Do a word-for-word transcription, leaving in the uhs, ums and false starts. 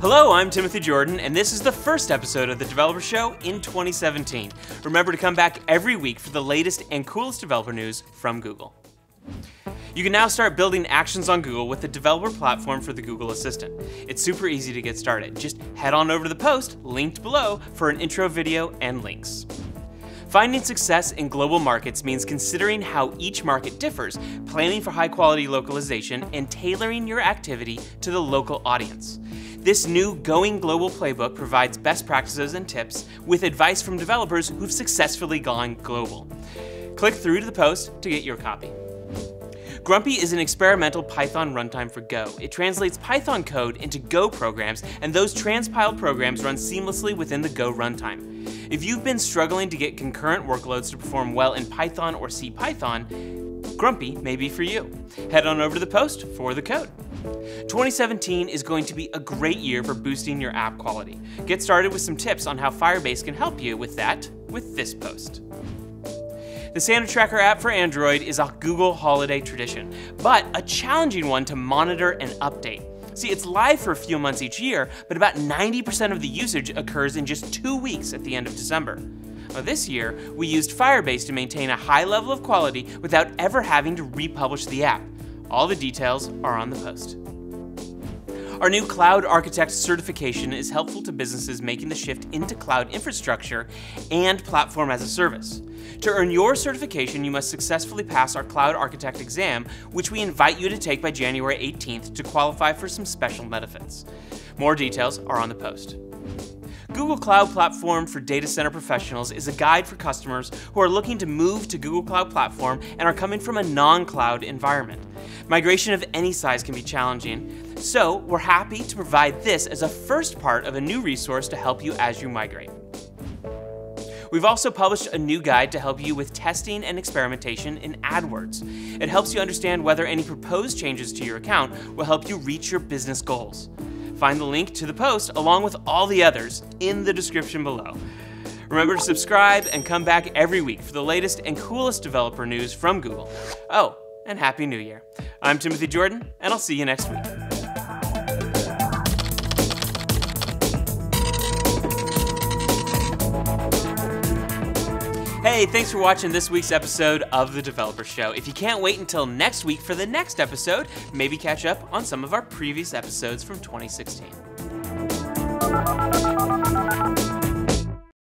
Hello, I'm Timothy Jordan, and this is the first episode of The Developer Show in twenty seventeen. Remember to come back every week for the latest and coolest developer news from Google. You can now start building Actions on Google with the developer platform for the Google Assistant. It's super easy to get started. Just head on over to the post linked below for an intro video and links. Finding success in global markets means considering how each market differs, planning for high-quality localization, and tailoring your activity to the local audience. This new Going Global Playbook provides best practices and tips with advice from developers who've successfully gone global. Click through to the post to get your copy. Grumpy is an experimental Python runtime for Go. It translates Python code into Go programs, and those transpiled programs run seamlessly within the Go runtime. If you've been struggling to get concurrent workloads to perform well in Python or CPython, Grumpy may be for you. Head on over to the post for the code. twenty seventeen is going to be a great year for boosting your app quality. Get started with some tips on how Firebase can help you with that with this post. The Santa Tracker app for Android is a Google holiday tradition, but a challenging one to monitor and update. See, it's live for a few months each year, but about ninety percent of the usage occurs in just two weeks at the end of December. Now, this year, we used Firebase to maintain a high level of quality without ever having to republish the app. All the details are on the post. Our new Cloud Architect Certification is helpful to businesses making the shift into cloud infrastructure and platform as a service. To earn your certification, you must successfully pass our Cloud Architect exam, which we invite you to take by January eighteenth to qualify for some special benefits. More details are on the post. Google Cloud Platform for Data Center Professionals is a guide for customers who are looking to move to Google Cloud Platform and are coming from a non-cloud environment. Migration of any size can be challenging, so we're happy to provide this as a first part of a new resource to help you as you migrate. We've also published a new guide to help you with testing and experimentation in AdWords. It helps you understand whether any proposed changes to your account will help you reach your business goals. Find the link to the post along with all the others in the description below. Remember to subscribe and come back every week for the latest and coolest developer news from Google. Oh, and Happy New Year. I'm Timothy Jordan, and I'll see you next week. Hey, thanks for watching this week's episode of The Developer Show. If you can't wait until next week for the next episode, maybe catch up on some of our previous episodes from twenty sixteen.